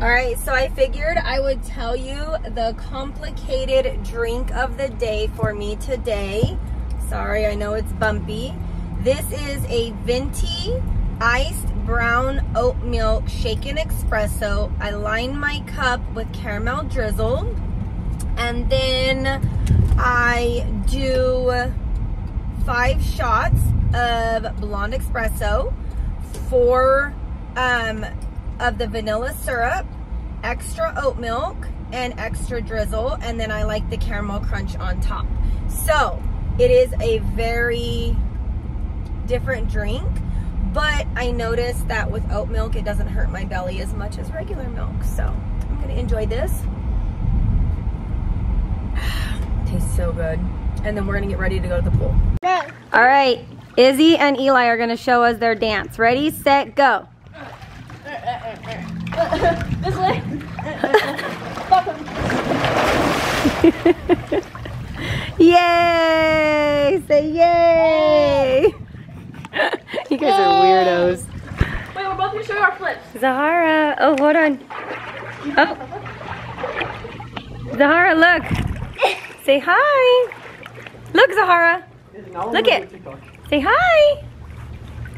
All right, so I figured I would tell you the complicated drink of the day for me today. Sorry, I know it's bumpy. This is a venti iced brown oat milk shaken espresso. I lined my cup with caramel drizzle, and then I do 5 shots of blonde espresso, 4 of the vanilla syrup, extra oat milk, and extra drizzle, and then I like the caramel crunch on top. So it is a very different drink, but I noticed that with oat milk, it doesn't hurt my belly as much as regular milk. So I'm gonna enjoy this. Tastes so good. And then we're gonna get ready to go to the pool. All right, Izzy and Eli are gonna show us their dance. Ready, set, go. This way. Yay! Say yay! You guys are weirdos. Wait, we're both gonna show our flips. Zahara, oh hold on. Oh. Zahara, look. Say hi. Look, Zahara. Look it. Say hi.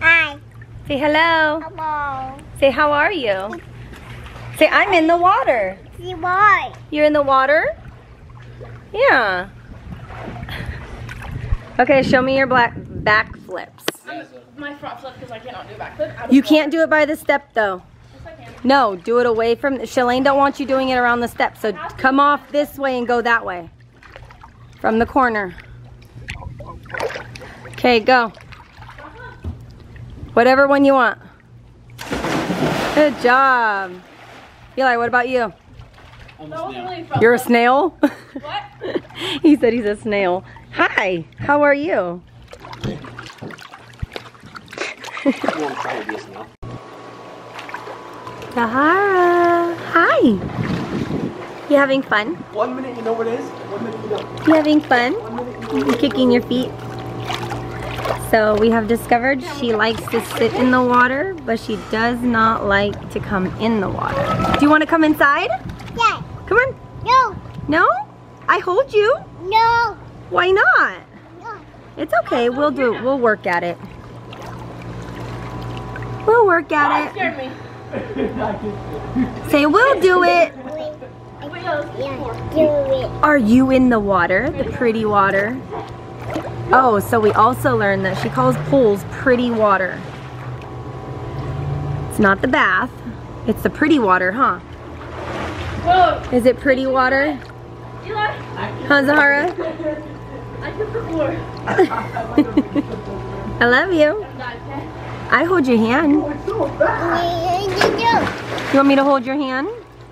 Hi. Say hello. Hello. Say how are you. Say I'm in the water. You're in the water? Yeah. Okay, show me your back flips. My front flip because I cannot do a back flip. You can't do it by the step though. Yes, I can. No, do it away from. Shalane don't want you doing it around the step. So come off this way and go that way. From the corner. Okay, go. Whatever one you want. Good job. Eli, what about you? You're a snail? What? He said he's a snail. Hi, how are you? Zahara, hi. You having fun? 1 minute you know what it is, 1 minute you don't. You having fun? You kicking your feet? So we have discovered she likes to sit in the water, but she does not like to come in the water. Do you want to come inside? Yeah. Come on. No. No? I hold you. No. Why not? No. It's okay. We'll do it. We'll work at it. We'll work at it. Scared me. Say we'll do it. Are you in the water? The pretty water? Oh, so we also learned that she calls pools pretty water. It's not the bath. It's the pretty water, huh? Whoa. Is it pretty water? Eli? Huh, Zahara? I can perform. I love you. I hold your hand. You want me to hold your hand?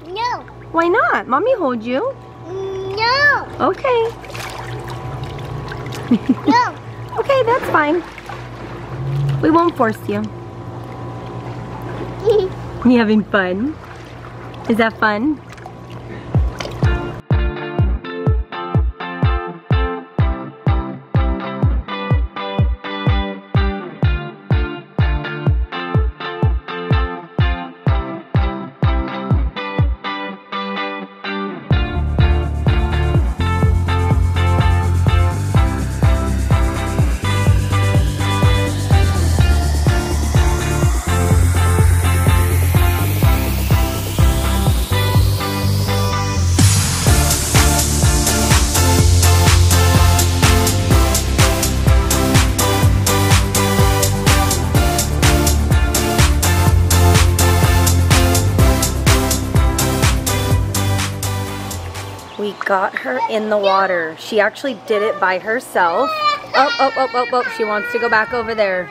No. Why not? Mommy hold you. No. Okay. No. Okay, that's fine. We won't force you. You having fun? Is that fun? Got her in the water. She actually did it by herself. Oh, oh, oh, oh, oh, she wants to go back over there.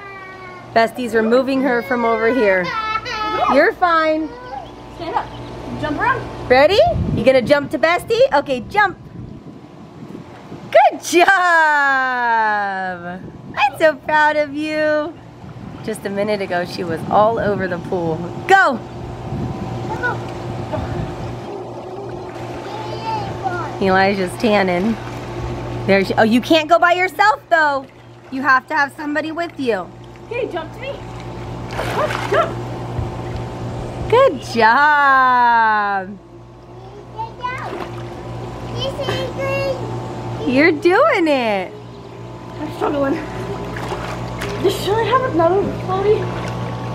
Besties are moving her from over here. You're fine. Stand up, jump around. Ready? You gonna jump to Bestie? Okay, jump. Good job. I'm so proud of you. Just a minute ago, she was all over the pool. Go. Elijah's tanning. There she, oh, you can't go by yourself though. You have to have somebody with you. Okay, jump to me. Oh, jump. Good job. You're doing it. I'm struggling. Should I have another floaty?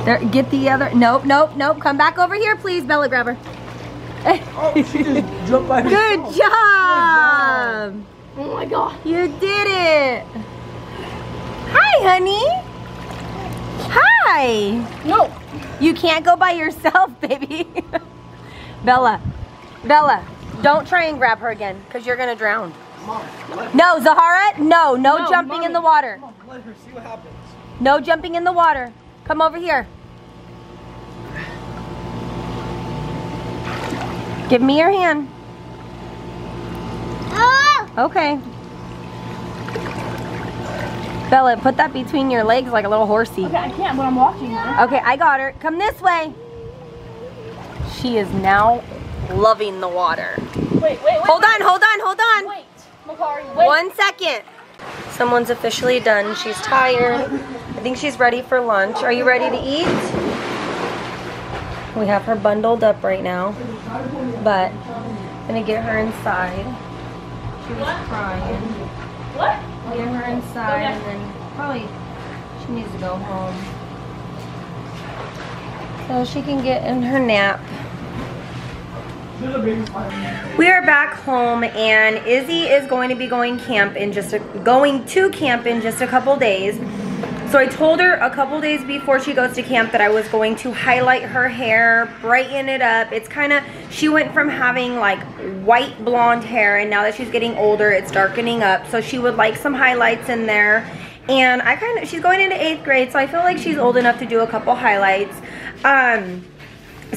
There, get the other. Nope, nope, nope. Come back over here, please, Bella grabber. Oh, she just jumped by herself. Good job. Oh my God. You did it. Hi, honey. Hi. No. You can't go by yourself, baby. Bella. Bella. Don't try and grab her again, because you're going to drown. Mom, no, Zahara, no jumping in the water. Mom, let her see what happens. No jumping in the water. Come over here. Give me your hand. Okay. Bella, put that between your legs like a little horsey. Okay, I can't, but I'm watching her. Okay, I got her. Come this way. She is now loving the water. Wait. Hold on. Wait, Makari, wait. 1 second. Someone's officially done. She's tired. I think she's ready for lunch. Are you ready to eat? We have her bundled up right now, but I'm gonna get her inside. She was crying. What? I'll get her inside and then probably she needs to go home. So she can get in her nap. We are back home, and Izzy is going to camp in just a couple days. So I told her a couple days before she goes to camp that I was going to highlight her hair, brighten it up. It's kind of, she went from having like white blonde hair, and now that she's getting older, it's darkening up. So she would like some highlights in there. And I kind of, she's going into 8th grade, so I feel like she's old enough to do a couple highlights.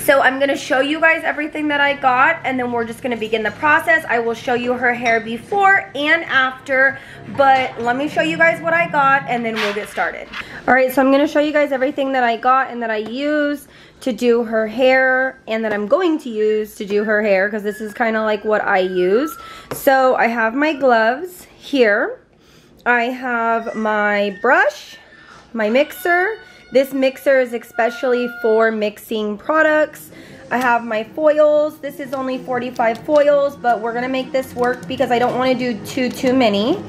So I'm going to show you guys everything that I got, and then we're just going to begin the process. I will show you her hair before and after, but let me show you guys what I got, and then we'll get started. All right, so I'm going to show you guys everything that I got and that I used to do her hair, and that I'm going to use to do her hair, because this is kind of like what I use. So I have my gloves here. I have my brush, my mixer. This mixer is especially for mixing products. I have my foils. This is only 45 foils, but we're gonna make this work because I don't wanna do too many.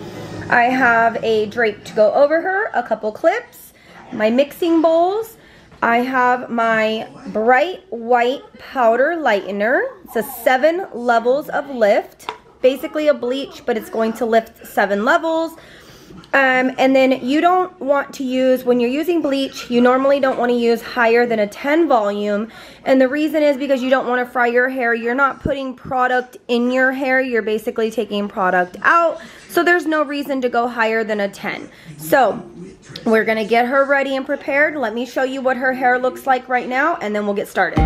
I have a drape to go over her, a couple clips, my mixing bowls. I have my bright white powder lightener. It's a 7 levels of lift. Basically a bleach, but it's going to lift 7 levels. And then you don't want to use, when you're using bleach, you normally don't want to use higher than a 10 volume. And the reason is because you don't want to fry your hair. You're not putting product in your hair. You're basically taking product out. So there's no reason to go higher than a 10. So we're going to get her ready and prepared. Let me show you what her hair looks like right now, and then we'll get started.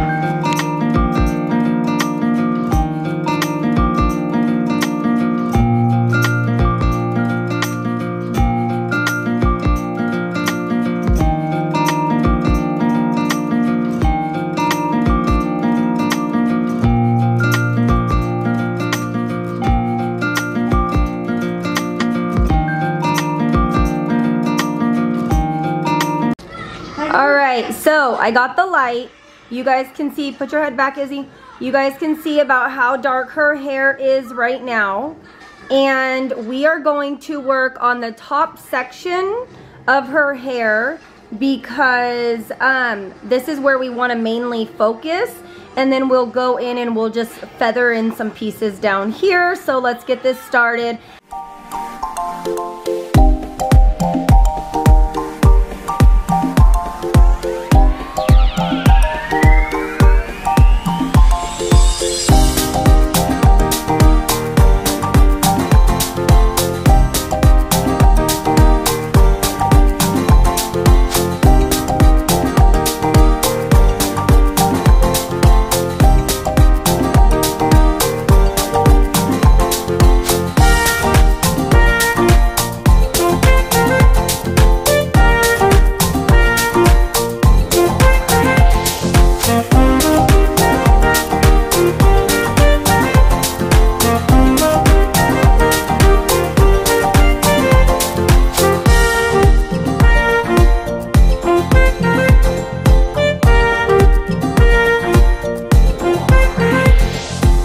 So I got the light. You guys can see, put your head back, Izzy. You guys can see about how dark her hair is right now. And we are going to work on the top section of her hair because this is where we want to mainly focus. And then we'll go in and we'll just feather in some pieces down here. So let's get this started.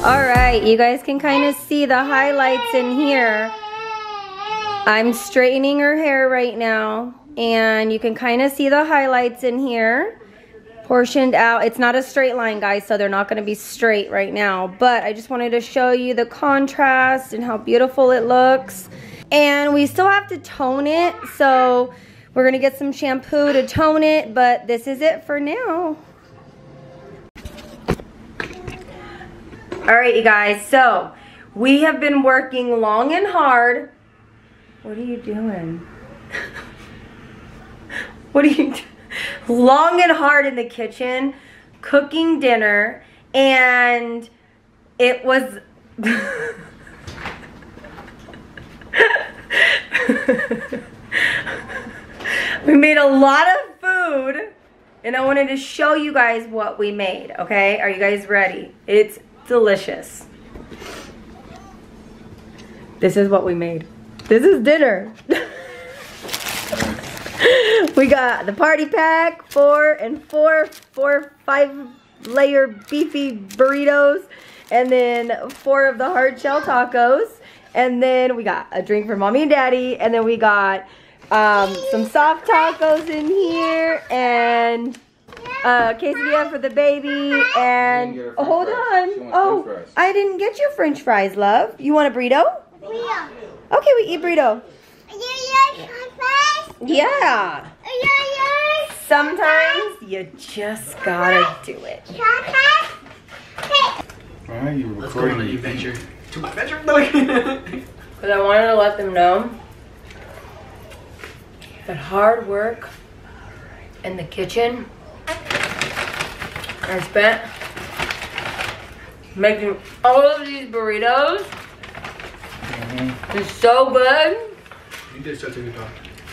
Alright, you guys can kind of see the highlights in here. I'm straightening her hair right now, and you can kind of see the highlights in here. Portioned out. It's not a straight line, guys, so they're not going to be straight right now, but I just wanted to show you the contrast and how beautiful it looks. And we still have to tone it, so we're going to get some shampoo to tone it, but this is it for now. All right, you guys, so we have been working long and hard. What are you doing? What are you doing? Long and hard in the kitchen cooking dinner, and it was we made a lot of food, and I wanted to show you guys what we made. Okay, are you guys ready? It's delicious. This is what we made. This is dinner. We got the party pack, 4 and 4 4-5 layer beefy burritos, and then 4 of the hard shell tacos, and then we got a drink for mommy and daddy, and then we got some soft tacos in here, and quesadilla for the baby, and hold on. Oh, I didn't get you french fries, love. You want a burrito? Yeah. Okay, we eat burrito. Yeah. Sometimes you just gotta do it. Alright, you recording the adventure. To my adventure? Because I wanted to let them know that hard work in the kitchen I spent making all of these burritos. It's so good. You did such a good job.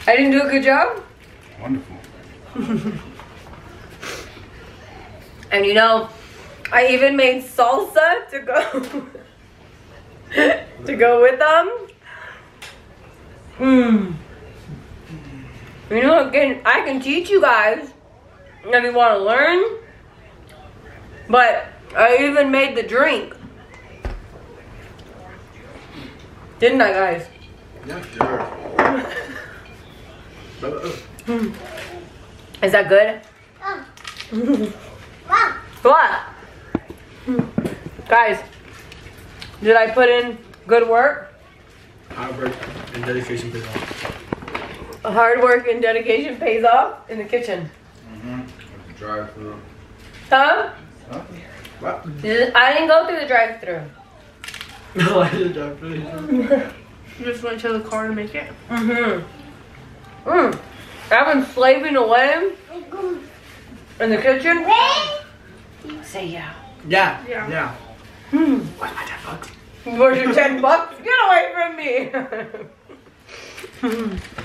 I didn't do a good job? Wonderful. And you know, I even made salsa to go with them. You know, again, I can teach you guys if you want to learn. But I even made the drink. Didn't I, guys? Yeah, sure. Is that good? What? Guys, did I put in good work? Hard work and dedication pays off. Hard work and dedication pays off in the kitchen. Mm-hmm. Drive-thru. Huh? What? I didn't go through the drive-thru. No, I didn't drive-thru. You just went to the car to make it? Mm-hmm. I've been slaving away in the kitchen. Say yeah. Yeah. Yeah. Yeah. Where's my $10? Where's your $10? Get away from me.